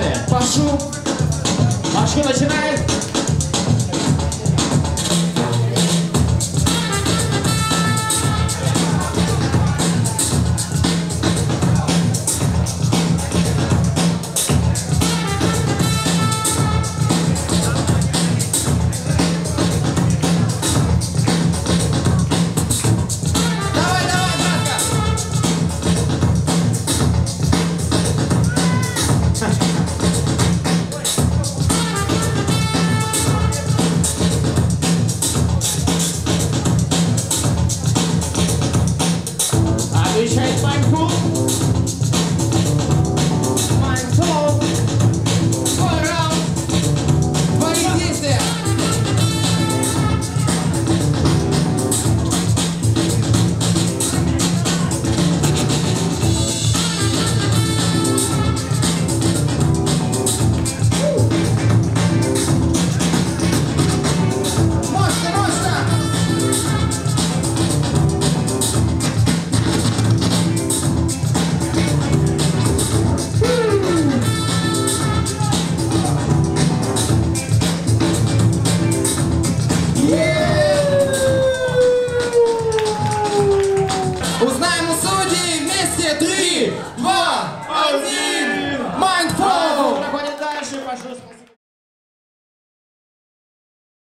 Далее, Пашу. Пашку начинает. Отвечает Майкл. Майкл. Второй раунд. Твои действия. Узнаем у судей вместе. 3, 2, 1.